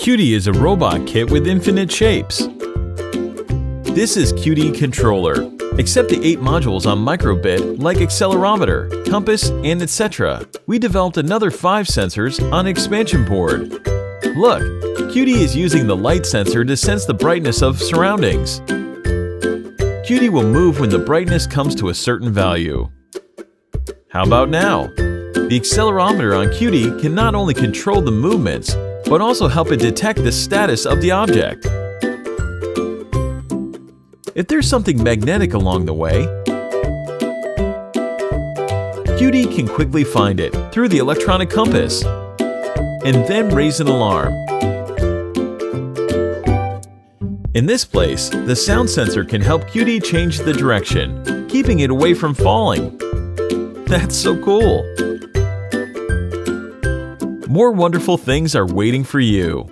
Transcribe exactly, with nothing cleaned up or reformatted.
Qdee is a robot kit with infinite shapes. This is Qdee controller, except the eight modules on micro:bit like accelerometer, compass, and et cetera. We developed another five sensors on expansion board. Look, Qdee is using the light sensor to sense the brightness of surroundings. Qdee will move when the brightness comes to a certain value. How about now? The accelerometer on Qdee can not only control the movements, but also help it detect the status of the object. If there's something magnetic along the way, Qdee can quickly find it through the electronic compass and then raise an alarm. In this place, the sound sensor can help Qdee change the direction, keeping it away from falling. That's so cool! More wonderful things are waiting for you.